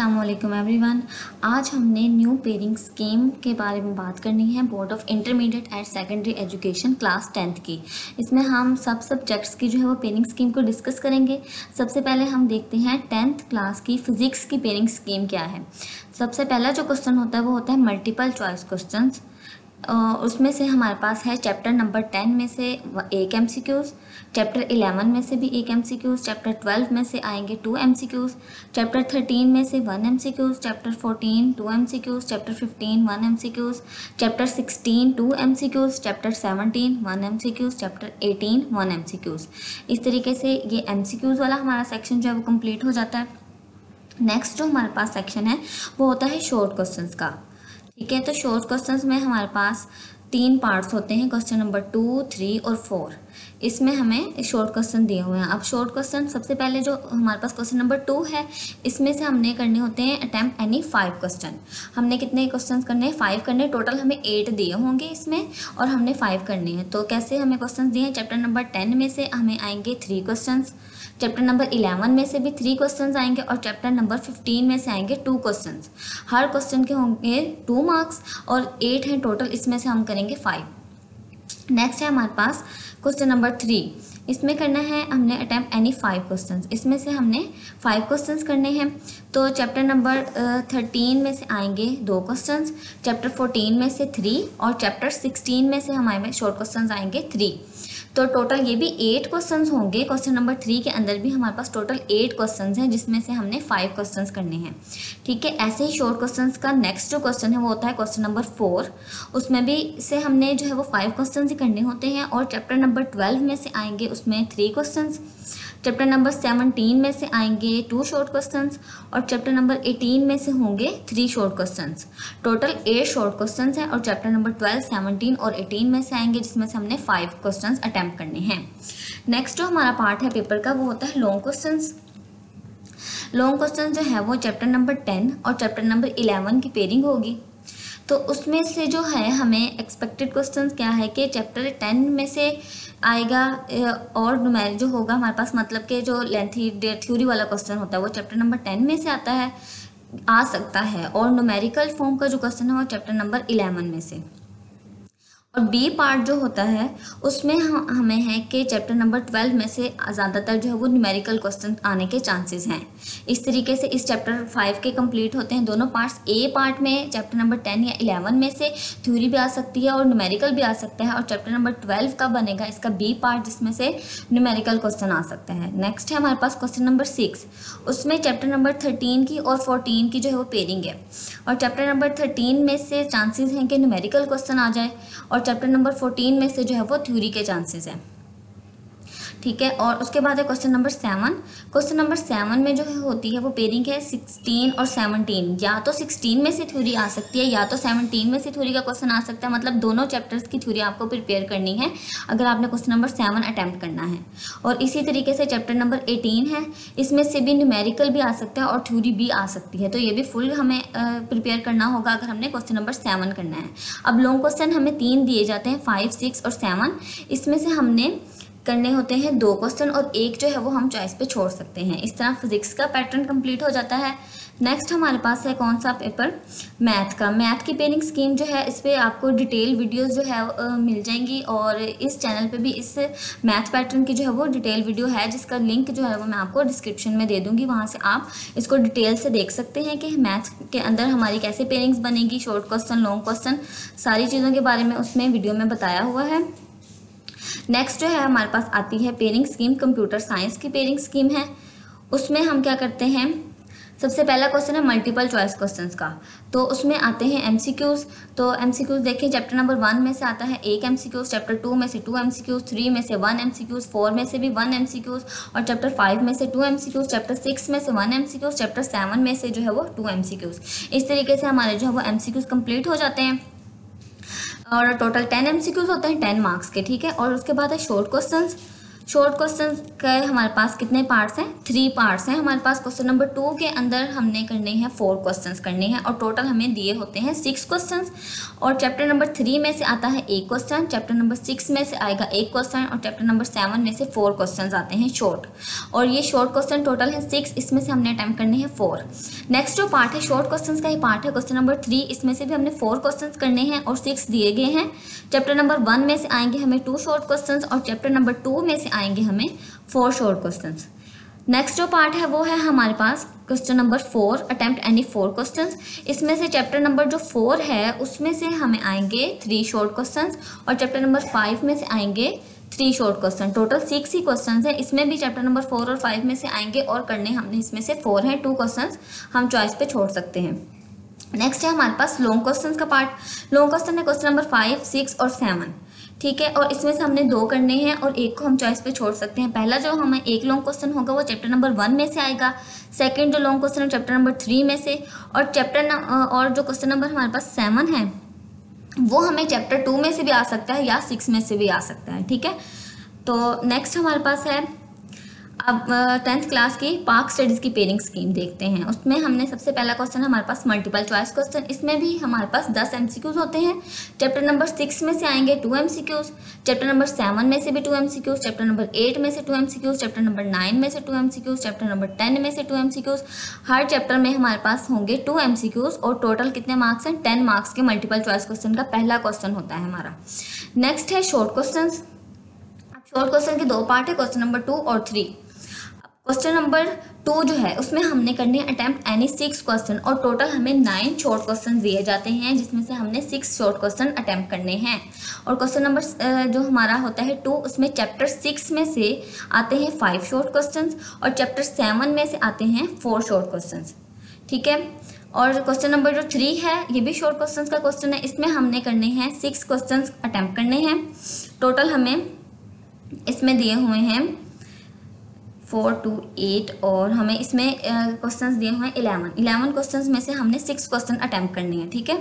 अस्सलामुअलैकुम एवरीवन। आज हमने न्यू पेयरिंग स्कीम के बारे में बात करनी है board of intermediate and secondary education class 10th की। इसमें हम सब सब्जेक्ट्स की जो है वो पेयरिंग स्कीम को डिस्कस करेंगे। सबसे पहले हम देखते हैं 10th क्लास की फिजिक्स की पेयरिंग स्कीम क्या है। सबसे पहला जो क्वेश्चन होता है वो होता है मल्टीपल चॉइस क्वेश्चन। उसमें से हमारे पास है चैप्टर नंबर 10 में से एक MCQs, चैप्टर 11 में से भी एक MCQs, चैप्टर 12 में से आएंगे 2 MCQs, चैप्टर 13 में से 1 MCQs, chapter 14 2 MCQs, chapter 15 1 MCQs, chapter 16 2 MCQs, chapter 17 1 MCQs, chapter 18 1 MCQs। इस तरीके से ये MCQs वाला हमारा सेक्शन जो है वो कम्प्लीट हो जाता है। नेक्स्ट जो हमारे पास सेक्शन है वो होता है शॉर्ट क्वेश्चन का। ठीक है, तो शॉर्ट क्वेश्चंस में हमारे पास 3 पार्ट्स होते हैं, क्वेश्चन नंबर 2, 3 और 4। इसमें हमें शॉर्ट क्वेश्चन दिए हुए हैं। अब शॉर्ट क्वेश्चन सबसे पहले जो हमारे पास क्वेश्चन नंबर 2 है, इसमें से हमने करने होते हैं अटैम्प्ट एनी 5 क्वेश्चन। हमने कितने क्वेश्चन करने हैं? 5 करने। टोटल हमें 8 दिए होंगे इसमें और हमने 5 करने हैं। तो कैसे हमें क्वेश्चन दिए हैं? चैप्टर नंबर 10 में से हमें आएंगे 3 क्वेश्चन, चैप्टर नंबर 11 में से भी 3 क्वेश्चन आएंगे और चैप्टर नंबर 15 में से आएंगे 2 क्वेश्चन। हर क्वेश्चन के होंगे 2 मार्क्स और 8 हैं टोटल, इसमें से हम करेंगे 5। नेक्स्ट है हमारे पास क्वेश्चन नंबर 3। इसमें करना है हमने अटैम्प्ट एनी 5 क्वेश्चंस। इसमें से हमने 5 क्वेश्चंस करने हैं। तो चैप्टर नंबर 13 में से आएंगे 2 क्वेश्चंस, चैप्टर 14 में से 3 और चैप्टर 16 में से हमारे शॉर्ट क्वेश्चंस आएंगे 3। तो टोटल ये भी 8 क्वेश्चंस होंगे। क्वेश्चन नंबर 3 के अंदर भी हमारे पास टोटल 8 क्वेश्चंस हैं, जिसमें से हमने 5 क्वेश्चंस करने हैं। ठीक है, ऐसे ही शॉर्ट क्वेश्चंस का नेक्स्ट जो क्वेश्चन है वो होता है क्वेश्चन नंबर 4। उसमें भी से हमने जो है वो 5 क्वेश्चन ही करने होते हैं और चैप्टर नंबर 12 में से आएंगे उसमें 3 क्वेश्चन, चैप्टर नंबर 17 में से आएंगे 2 शॉर्ट क्वेश्चन और चैप्टर नंबर 18 में से होंगे 3 short question. Total 8 short question हैं और चैप्टर नंबर 12, 17 और 18 में से आएंगे, जिसमें से हमने 5 क्वेश्चन अटैम्प्ट करने हैं। नेक्स्ट जो हमारा पार्ट है पेपर का वो होता है लॉन्ग क्वेश्चन। लॉन्ग क्वेश्चन जो है वो चैप्टर नंबर 10 और चैप्टर नंबर 11 की पेयरिंग होगी। तो उसमें से जो है हमें एक्सपेक्टेड क्वेश्चन क्या है कि चैप्टर 10 में से आएगा और नुमेरिक जो होगा हमारे पास, मतलब कि जो लेंथी थ्योरी वाला क्वेश्चन होता है वो चैप्टर नंबर 10 में से आता है, आ सकता है, और नुमेरिकल फॉर्म का जो क्वेश्चन है वो चैप्टर नंबर 11 में से। और बी पार्ट जो होता है उसमें हमें है कि चैप्टर नंबर 12 में से ज़्यादातर जो है वो न्यूमेरिकल क्वेश्चन आने के चांसेस हैं। इस तरीके से इस चैप्टर 5 के कंप्लीट होते हैं दोनों पार्ट्स। ए पार्ट में चैप्टर नंबर 10 या 11 में से थ्योरी भी आ सकती है और न्यूमेरिकल भी आ सकता है, और चैप्टर नंबर 12 का बनेगा इसका बी पार्ट, जिसमें से न्यूमेरिकल क्वेश्चन आ सकता है। नेक्स्ट है हमारे पास क्वेश्चन नंबर 6। उसमें चैप्टर नंबर 13 की और 14 की जो है वो पेयरिंग है और चैप्टर नंबर 13 में से चांसेस हैं कि न्यूमेरिकल क्वेश्चन आ जाए और चैप्टर नंबर 14 में से जो है वो थ्योरी के चांसेस हैं। ठीक है, और उसके बाद है क्वेश्चन नंबर 7। क्वेश्चन नंबर 7 में जो है होती है वो पेयरिंग है 16 और 17। या तो 16 में से थ्योरी आ सकती है या तो 17 में से थ्योरी का क्वेश्चन आ सकता है, मतलब दोनों चैप्टर्स की थ्योरी आपको प्रिपेयर करनी है अगर आपने क्वेश्चन नंबर 7 अटैम्प्ट करना है। और इसी तरीके से चैप्टर नंबर 18 है, इसमें से भी न्यूमेरिकल भी आ सकता है और थ्योरी भी आ सकती है। तो ये भी फुल हमें प्रिपेयर करना होगा अगर हमने क्वेश्चन नंबर 7 करना है। अब लॉन्ग क्वेश्चन हमें 3 दिए जाते हैं, 5, 6 और 7। इसमें से हमने करने होते हैं 2 क्वेश्चन और 1 जो है वो हम चॉइस पे छोड़ सकते हैं। इस तरह फिजिक्स का पैटर्न कंप्लीट हो जाता है। नेक्स्ट हमारे पास है कौन सा पेपर? मैथ का। मैथ की पेयरिंग स्कीम जो है इस पे आपको डिटेल वीडियोस जो है मिल जाएंगी और इस चैनल पे भी इस मैथ पैटर्न की जो है वो डिटेल वीडियो है, जिसका लिंक जो है वो मैं आपको डिस्क्रिप्शन में दे दूँगी। वहाँ से आप इसको डिटेल से देख सकते हैं कि मैथ के अंदर हमारी कैसे पेयरिंग्स बनेगी, शॉर्ट क्वेश्चन, लॉन्ग क्वेश्चन, सारी चीज़ों के बारे में उसमें वीडियो में बताया हुआ है। नेक्स्ट जो है हमारे पास आती है पेयरिंग स्कीम कंप्यूटर साइंस की पेयरिंग स्कीम है। उसमें हम क्या करते हैं? सबसे पहला क्वेश्चन है मल्टीपल चॉइस क्वेश्चंस का। तो उसमें आते हैं MCQs। तो MCQs देखें, चैप्टर नंबर 1 में से आता है 1 MCQs, चैप्टर 2 में से 2 MCQs, 3 में से 1 MCQs, 4 में से भी 1 MCQs और चैप्टर 5 में से 2 MCQs, चैप्टर 6 में से 1 MCQs, चैप्टर 7 में से जो है वो 2 MCQs। इस तरीके से हमारे जो है वो MCQs कंप्लीट हो जाते हैं और टोटल 10 MCQs होते हैं 10 मार्क्स के। ठीक है, और उसके बाद है शॉर्ट क्वेश्चंस। शॉर्ट क्वेश्चन के हमारे पास कितने पार्ट्स हैं? 3 पार्ट्स हैं हमारे पास। क्वेश्चन नंबर 2 के अंदर हमने करने हैं 4 क्वेश्चंस करने हैं और टोटल हमें दिए होते हैं 6 क्वेश्चंस। और चैप्टर नंबर 3 में से आता है 1 क्वेश्चन, चैप्टर नंबर 6 में से आएगा 1 क्वेश्चन और चैप्टर नंबर 7 में से 4 क्वेश्चन आते हैं शॉर्ट। और ये शॉर्ट क्वेश्चन टोटल है 6, इसमें से हमने अटैम्प्ट करने हैं 4। नेक्स्ट जो पार्ट है शॉर्ट क्वेश्चन का ही पार्ट है क्वेश्चन नंबर 3, इसमें से भी हमने 4 क्वेश्चन करने हैं और 6 दिए गए हैं। चैप्टर नंबर 1 में से आएंगे हमें 2 शॉर्ट क्वेश्चन और चैप्टर नंबर 2 में से आएंगे हमें 4 शॉर्ट क्वेश्चंस। नेक्स्ट जो पार्ट है वो है हमारे पास question number 4 attempt any 4 questions. इसमें से चैप्टर नंबर जो 4 है उसमें से हमें आएंगे 3 शॉर्ट क्वेश्चंस और चैप्टर नंबर 5 में से आएंगे 3 शॉर्ट क्वेश्चन। टोटल 6 ही क्वेश्चन है। इसमें भी चैप्टर नंबर 4 और 5 में से आएंगे और करने हमने इसमें से 4 हैं। 2 क्वेश्चन हम चॉइस पे छोड़ सकते हैं। नेक्स्ट है हमारे पास लॉन्ग क्वेश्चन का पार्ट। लॉन्ग क्वेश्चन है क्वेश्चन नंबर 5, 6 और 7, ठीक है। और इसमें से हमने 2 करने हैं और 1 को हम चॉइस पे छोड़ सकते हैं। पहला जो हमें एक लॉन्ग क्वेश्चन होगा वो चैप्टर नंबर 1 में से आएगा। सेकंड जो लॉन्ग क्वेश्चन है चैप्टर नंबर 3 में से। और जो क्वेश्चन नंबर हमारे पास 7 है वो हमें चैप्टर 2 में से भी आ सकता है या 6 में से भी आ सकता है, ठीक है। तो नेक्स्ट हमारे पास है अब 10th क्लास की पार्क स्टडीज़ की पेयरिंग स्कीम देखते हैं। उसमें हमने सबसे पहला क्वेश्चन हमारे पास मल्टीपल चॉइस क्वेश्चन। इसमें भी हमारे पास 10 MCQs होते हैं। चैप्टर नंबर 6 में से आएंगे 2 MCQs, चैप्टर नंबर 7 में से भी 2 MCQs, चैप्टर नंबर 8 में से 2 MCQs, चैप्टर नंबर 9 में से 2 MCQs, चैप्टर नंबर 10 में से 2 MCQs। हर चैप्टर में हमारे पास होंगे 2 MCQs और टोटल कितने मार्क्स हैं? 10 मार्क्स के मल्टीपल चॉइस क्वेश्चन का पहला क्वेश्चन होता है हमारा। नेक्स्ट है शॉर्ट क्वेश्चन। शॉर्ट क्वेश्चन के 2 पार्ट है, क्वेश्चन नंबर 2 और 3। क्वेश्चन नंबर 2 जो है उसमें हमने करने हैं अटैम्प्ट एनी 6 क्वेश्चन और टोटल हमें 9 शॉर्ट क्वेश्चन दिए जाते हैं, जिसमें से हमने 6 शॉर्ट क्वेश्चन अटैम्प्ट करने हैं। और क्वेश्चन नंबर जो हमारा होता है 2, उसमें चैप्टर 6 में से आते हैं 5 शॉर्ट क्वेश्चन और चैप्टर 7 में से आते हैं 4 शॉर्ट क्वेश्चन, ठीक है। और क्वेश्चन नंबर जो 3 है ये भी शॉर्ट क्वेश्चन का क्वेश्चन है। इसमें हमने करने हैं 6 क्वेश्चन अटैम्प्ट करने हैं। टोटल हमें इसमें दिए हुए हैं 4, 2, 8 और हमें इसमें क्वेश्चंस दिए हुए हैं 11 क्वेश्चंस में से हमने 6 क्वेश्चन अटैम्प्ट करने हैं, ठीक है।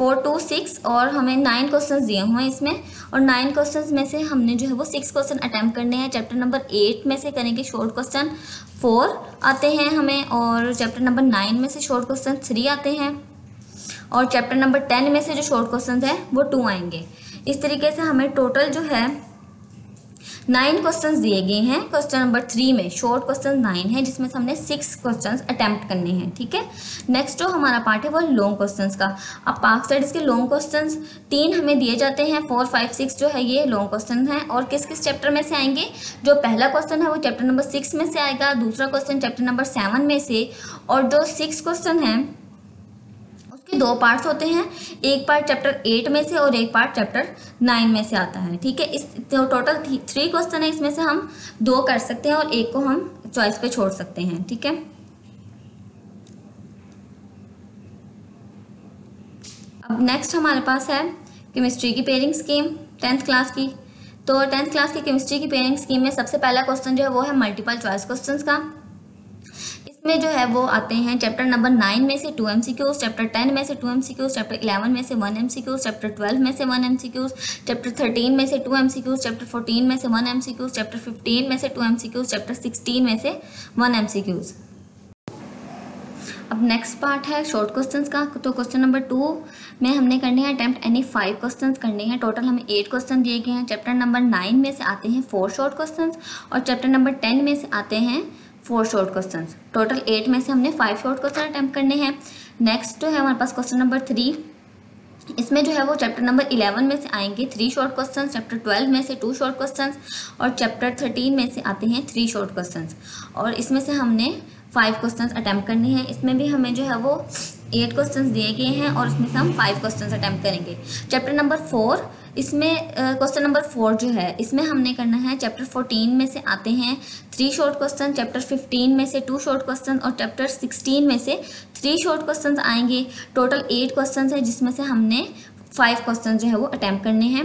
4, 2, 6 और हमें 9 क्वेश्चंस दिए हुए हैं इसमें और 9 क्वेश्चंस में से हमने जो है वो 6 क्वेश्चन अटैम्प्ट करने हैं। चैप्टर नंबर 8 में से करेंगे शॉर्ट क्वेश्चन 4 आते हैं हमें और चैप्टर नंबर 9 में से शॉर्ट क्वेश्चन 3 आते हैं और चैप्टर नंबर 10 में से जो शॉर्ट क्वेश्चन है वो 2 आएंगे। इस तरीके से हमें टोटल जो है 9 क्वेश्चंस दिए गए हैं। क्वेश्चन नंबर 3 में शॉर्ट क्वेश्चन 9 है, जिसमें से हमने 6 क्वेश्चंस अटैम्प्ट करने हैं, ठीक है। नेक्स्ट जो हमारा पार्ट है वो लॉन्ग क्वेश्चंस का। अब पार्क स्टडीज के लॉन्ग क्वेश्चंस 3 हमें दिए जाते हैं। 4, 5, 6 जो है ये लॉन्ग क्वेश्चन है और किस किस चैप्टर में से आएंगे? जो पहला क्वेश्चन है वो चैप्टर नंबर 6 में से आएगा, दूसरा क्वेश्चन चैप्टर नंबर 7 में से। और जो 6 क्वेश्चन है उसके 2 पार्ट्स होते हैं, एक पार्ट चैप्टर 8 में से और एक पार्ट चैप्टर 9 में से आता है, ठीक है। इस टोटल 3 क्वेश्चन है, इसमें से हम 2 कर सकते हैं और 1 को हम चॉइस पे छोड़ सकते हैं, ठीक है। अब नेक्स्ट हमारे पास है केमिस्ट्री की पेयरिंग स्कीम 10th क्लास की। तो 10th क्लास की केमिस्ट्री की पेयरिंग स्कीम में सबसे पहला क्वेश्चन जो है वो है मल्टीपल चॉइस क्वेश्चन का। में जो है वो आते हैं चैप्टर नंबर 9 में से 2 MCQs, चैप्टर 10 में से 2 MCQs, चैप्टर 11 में से 1 MCQs, चैप्टर 12 में से 1 MCQs, चैप्टर 13 में से 2 MCQs, चैप्टर 14 में से 1 MCQs, चैप्टर 15 में से 2 MCQs, चैप्टर 16 में से 1 MCQs। अब नेक्स्ट पार्ट है शॉर्ट क्वेश्चंस का। तो क्वेश्चन नंबर 2 में हमने करने हैं अटैम्प्ट एनी 5 क्वेश्चंस करने हैं। टोटल हमें 8 क्वेश्चन दिए गए हैं। चैप्टर नंबर 9 में से आते हैं 4 शॉर्ट क्वेश्चंस और चैप्टर नंबर 10 में से आते हैं 4 शॉर्ट क्वेश्चन। टोटल 8 में से हमने 5 शॉर्ट क्वेश्चन अटैम्प्ट करने हैं। नेक्स्ट जो है हमारे पास क्वेश्चन नंबर 3, इसमें जो है वो चैप्टर नंबर 11 में से आएंगे 3 शॉर्ट क्वेश्चन, चैप्टर 12 में से 2 शॉर्ट क्वेश्चन और चैप्टर 13 में से आते हैं 3 शॉर्ट क्वेश्चन। और इसमें से हमने 5 क्वेश्चन अटैम्प्ट करने हैं। इसमें भी हमें जो है वो 8 क्वेश्चन दिए गए हैं और इसमें से हम 5 क्वेश्चन अटैम्प्ट करेंगे। चैप्टर नंबर 4, इसमें क्वेश्चन नंबर 4 जो है इसमें हमने करना है चैप्टर 14 में से आते हैं 3 शॉर्ट क्वेश्चन, चैप्टर 15 में से 2 शॉर्ट क्वेश्चन और चैप्टर 16 में से 3 शॉर्ट क्वेश्चन आएंगे। टोटल 8 क्वेश्चन है, जिसमें से हमने 5 क्वेश्चन जो है वो अटैम्प्ट करने हैं।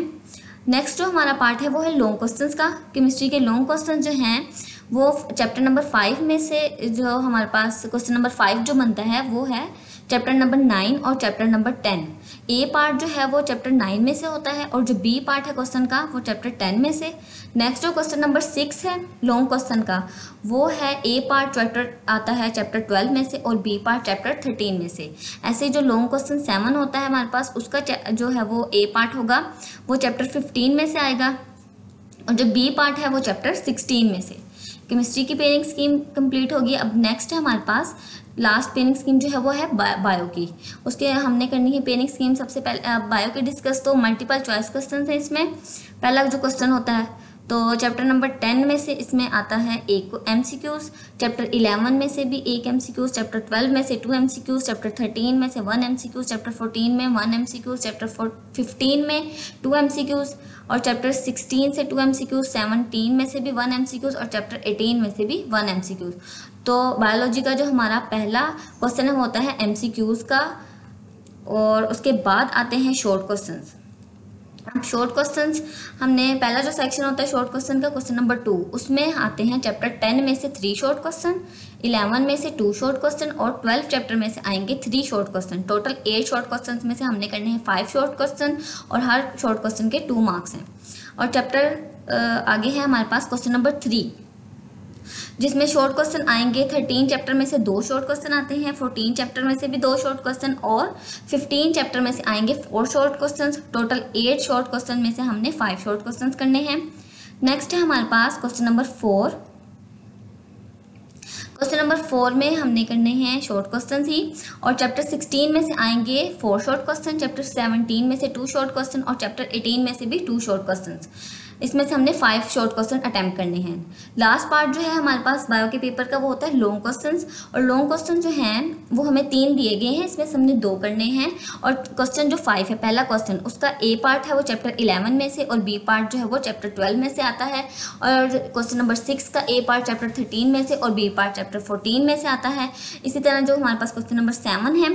नेक्स्ट जो हमारा पार्ट है वो है लॉन्ग क्वेश्चन का। केमिस्ट्री के लॉन्ग क्वेश्चन जो हैं वो चैप्टर नंबर 5 में से जो हमारे पास क्वेश्चन नंबर 5 जो बनता है वो है चैप्टर नंबर 9 और चैप्टर नंबर 10। ए पार्ट जो है वो चैप्टर 9 में से होता है और जो बी पार्ट है क्वेश्चन का वो चैप्टर 10 में से। नेक्स्ट जो क्वेश्चन नंबर 6 है लॉन्ग क्वेश्चन का वो है ए पार्ट चैप्टर आता है चैप्टर 12 में से और बी पार्ट चैप्टर 13 में से। ऐसे जो लॉन्ग क्वेश्चन 7 होता है हमारे पास उसका जो है वो ए पार्ट होगा वो चैप्टर 15 में से आएगा और जो बी पार्ट है वो चैप्टर 16 में से। केमिस्ट्री की पेयरिंग स्कीम कंप्लीट होगी। अब नेक्स्ट है हमारे पास लास्ट पेयरिंग स्कीम जो है वो है बायो की। उसके हमने करनी है पेयरिंग स्कीम। सबसे पहले बायो की डिस्कस, तो मल्टीपल चॉइस क्वेश्चन है इसमें। पहला जो क्वेश्चन होता है तो चैप्टर नंबर 10 में से इसमें आता है एक MCQs, चैप्टर 11 में से भी एक MCQs, चैप्टर 12 में से 2 MCQs, चैप्टर 13 में से 1 MCQs, चैप्टर 14 में 1 MCQs, चैप्टर 15 में 2 MCQs और चैप्टर 16 से 2 MCQs, 17 में से भी 1 MCQs और चैप्टर 18 में से भी 1 MCQs। तो बायोलॉजी का जो हमारा पहला क्वेश्चन होता है MCQs का और उसके बाद आते हैं शॉर्ट क्वेश्चन। शॉर्ट क्वेश्चंस हमने पहला जो सेक्शन होता है शॉर्ट क्वेश्चन का क्वेश्चन नंबर 2 उसमें आते हैं चैप्टर 10 में से 3 शॉर्ट क्वेश्चन, 11 में से 2 शॉर्ट क्वेश्चन और 12 चैप्टर में से आएंगे 3 short question. Total 8 short question में से हमने करने हैं 5 शॉर्ट क्वेश्चन और हर शॉर्ट क्वेश्चन के 2 मार्क्स हैं। और चैप्टर आगे है हमारे पास क्वेश्चन नंबर 3 जिसमें शॉर्ट क्वेश्चन आएंगे। 13 चैप्टर में से 2 शॉर्ट क्वेश्चन आते हैं, 14 चैप्टर में से भी 2 शॉर्ट क्वेश्चन और 15 चैप्टर में से आएंगे 4 short question. Total 8 short question में से हमने 5 शॉर्ट क्वेश्चन करने हैं। नेक्स्ट है हमारे पास क्वेश्चन नंबर 4। क्वेश्चन नंबर 4 में हमने करने हैं शॉर्ट क्वेश्चन ही और चैप्टर 16 में से आएंगे 4 शॉर्ट क्वेश्चन, चैप्टर 17 में से 2 शॉर्ट क्वेश्चन और चैप्टर 18 में से भी 2 शॉर्ट क्वेश्चन। इसमें से हमने 5 शॉर्ट क्वेश्चन अटैम्प्ट करने हैं। लास्ट पार्ट जो है हमारे पास बायो के पेपर का वो होता है लॉन्ग क्वेश्चंस और लॉन्ग क्वेश्चन जो हैं वो हमें 3 दिए गए हैं, इसमें से हमने 2 करने हैं। और क्वेश्चन जो 5 है पहला क्वेश्चन उसका ए पार्ट है वो चैप्टर 11 में से और बी पार्ट जो है वो चैप्टर 12 में से आता है और क्वेश्चन नंबर 6 का ए पार्ट चैप्टर 13 में से और बी पार्ट चैप्टर 14 में से आता है। इसी तरह जो हमारे पास क्वेश्चन नंबर 7 है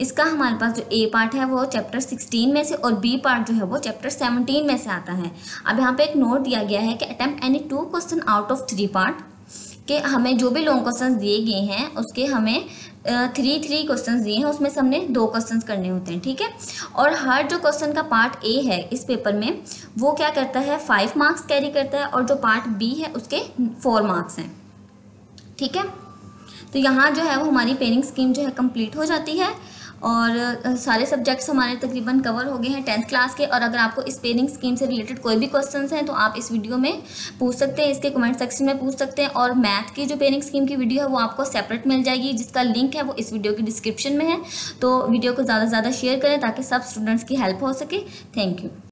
इसका हमारे पास जो ए पार्ट है वो चैप्टर 16 में से और बी पार्ट जो है वो चैप्टर 17 में से आता है। अब यहाँ पे एक नोट दिया गया है कि attempt any 2 question out of 3 part के हमें जो भी लॉन्ग क्वेश्चन दिए गए हैं उसके हमें 3 क्वेश्चन दिए हैं, उसमें से हमने 2 क्वेश्चन करने होते हैं, ठीक है। और हर जो क्वेश्चन का पार्ट ए है इस पेपर में वो क्या करता है 5 मार्क्स कैरी करता है और जो पार्ट बी है उसके 4 मार्क्स हैं, ठीक है। तो यहाँ जो है वो हमारी पेयरिंग स्कीम जो है कंप्लीट हो जाती है और सारे सब्जेक्ट्स हमारे तकरीबन कवर हो गए हैं 10th क्लास के। और अगर आपको इस पेयरिंग स्कीम से रिलेटेड कोई भी क्वेश्चंस हैं तो आप इस वीडियो में पूछ सकते हैं, इसके कमेंट सेक्शन में पूछ सकते हैं। और मैथ की जो पेयरिंग स्कीम की वीडियो है वो आपको सेपरेट मिल जाएगी जिसका लिंक है वो इस वीडियो की डिस्क्रिप्शन में है। तो वीडियो को ज़्यादा से ज़्यादा शेयर करें ताकि सब स्टूडेंट्स की हेल्प हो सके। Thank you.